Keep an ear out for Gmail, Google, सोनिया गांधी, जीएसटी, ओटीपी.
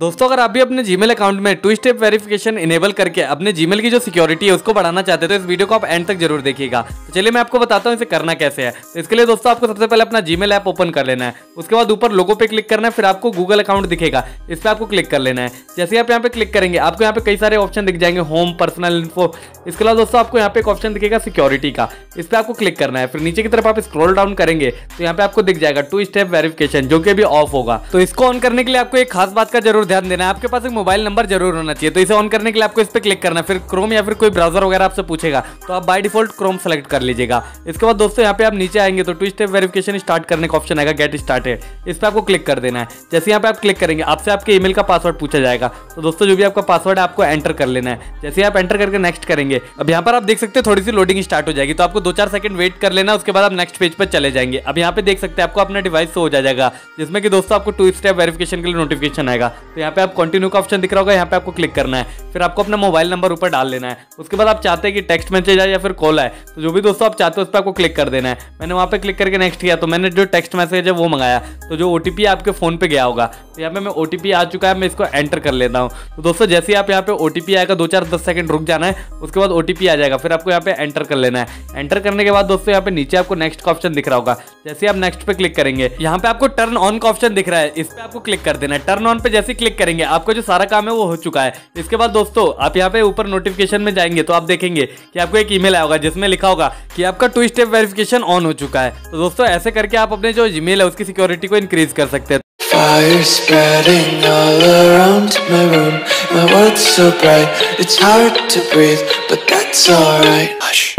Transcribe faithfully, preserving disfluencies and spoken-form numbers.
दोस्तों अगर आप भी अपने जीमेल अकाउंट में टू स्टेप वेरिफिकेशन इनेबल करके अपने जीमेल की जो सिक्योरिटी है उसको बढ़ाना चाहते हैं तो इस वीडियो को आप एंड तक जरूर देखिएगा। तो चलिए मैं आपको बताता हूँ इसे करना कैसे है। तो इसके लिए दोस्तों आपको सबसे पहले अपना जीमेल ऐप ओपन कर लेना है, उसके बाद ऊपर लोगो पे क्लिक करना है, फिर आपको गूगल अकाउंट दिखेगा, इस पर आपको क्लिक कर लेना है। जैसे आप यहाँ पे क्लिक करेंगे आपको यहाँ पे कई सारे ऑप्शन दिख जाएंगे, होम, पर्सनल इन्फो। इसके अलावा दोस्तों आपको यहाँ पे एक ऑप्शन दिखेगा सिक्योरिटी का, इस पर आपको क्लिक करना है। फिर नीचे की तरफ आप स्क्रॉल डाउन करेंगे तो यहाँ पे आपको दिख जाएगा टू स्टेप वेरिफिकेशन जो कि अभी ऑफ होगा। तो इसको ऑन करने के लिए आपको एक खास बात का जरूर ध्यान देना है, आपके पास एक मोबाइल नंबर जरूर होना चाहिए। तो इसे ऑन करने के लिए आपको इस पे क्लिक करना है, फिर क्रोम या फिर कोई ब्राउजर वगैरह आपसे पूछेगा तो आप बाय डिफॉल्ट क्रोम सेलेक्ट कर लीजिएगा। इसके बाद दोस्तों यहाँ पे आप नीचे आएंगे तो टू स्टेप वेरिफिकेशन स्टार्ट करने का ऑप्शन आएगा गेट स्टार्टेड, इस पर आपको क्लिक कर देना है। जैसे यहाँ पे आप क्लिक करेंगे आपसे आपके ईमेल का पासवर्ड पूछा जाएगा, तो दोस्तों जो भी आपका पासवर्ड है आपको एंटर कर लेना है। जैसे आप एंटर करके नेक्स्ट करेंगे अब यहाँ पर आप देख सकते हैं थोड़ी सी लोडिंग स्टार्ट हो जाएगी, तो आपको दो चार सेकंड वेट कर लेना, उसके बाद आप नेक्स्ट पेज पर चले जाएंगे। अब यहाँ पे देख सकते हैं आपको अपना डिवाइस शो हो जाएगा जिसमें कि दोस्तों आपको टू स्टेप वेरिफिकेशन के लिए नोटिफिकेशन आएगा। तो यहाँ पे आप कंटिन्यू का ऑप्शन दिख रहा होगा, यहाँ पे आपको क्लिक करना है, फिर आपको अपना मोबाइल नंबर ऊपर डाल लेना है। उसके बाद आप चाहते हैं कि टेक्स्ट मैसेज आए या फिर कॉल आए, तो जो भी दोस्तों आप चाहते हो उस पर आपको क्लिक कर देना है। मैंने वहाँ पे क्लिक करके नेक्स्ट किया तो मैंने जो टेक्स्ट मैसेज है वो मंगाया, तो जो ओटीपी आपके फोन पे गया होगा तो यहाँ पे मैं ओटीपी आ चुका है, मैं इसको एंटर कर लेता हूँ। तो दोस्तों जैसे ही आप यहाँ पे ओटीपी आएगा दो चार दस सेकंड रुक जाना है, उसके बाद ओटीपी आ जाएगा, फिर आपको यहाँ पे एंटर कर लेना है। एंटर करने के बाद दोस्तों यहाँ पे नीचे आपको नेक्स्ट का ऑप्शन दिख रहा होगा, जैसे आप नेक्स्ट पे क्लिक करेंगे यहाँ पे आपको टर्न ऑन का ऑप्शन दिख रहा है, इस पर आपको क्लिक कर देना है। टर्न ऑन पे जैसे क्लिक करेंगे आपका जो सारा काम है वो हो चुका है। इसके बाद दोस्तों आप यहाँ पे ऊपर नोटिफिकेशन में जाएंगे तो आप देखेंगे कि आपको एक ईमेल आया होगा जिसमें लिखा होगा कि आपका टू स्टेप वेरिफिकेशन ऑन हो चुका है। तो दोस्तों ऐसे करके आप अपने जो जीमेल है उसकी सिक्योरिटी को इंक्रीज कर सकते हैं। Fire spreading all around my room. My world's so bright. It's hard to breathe, but that's alright.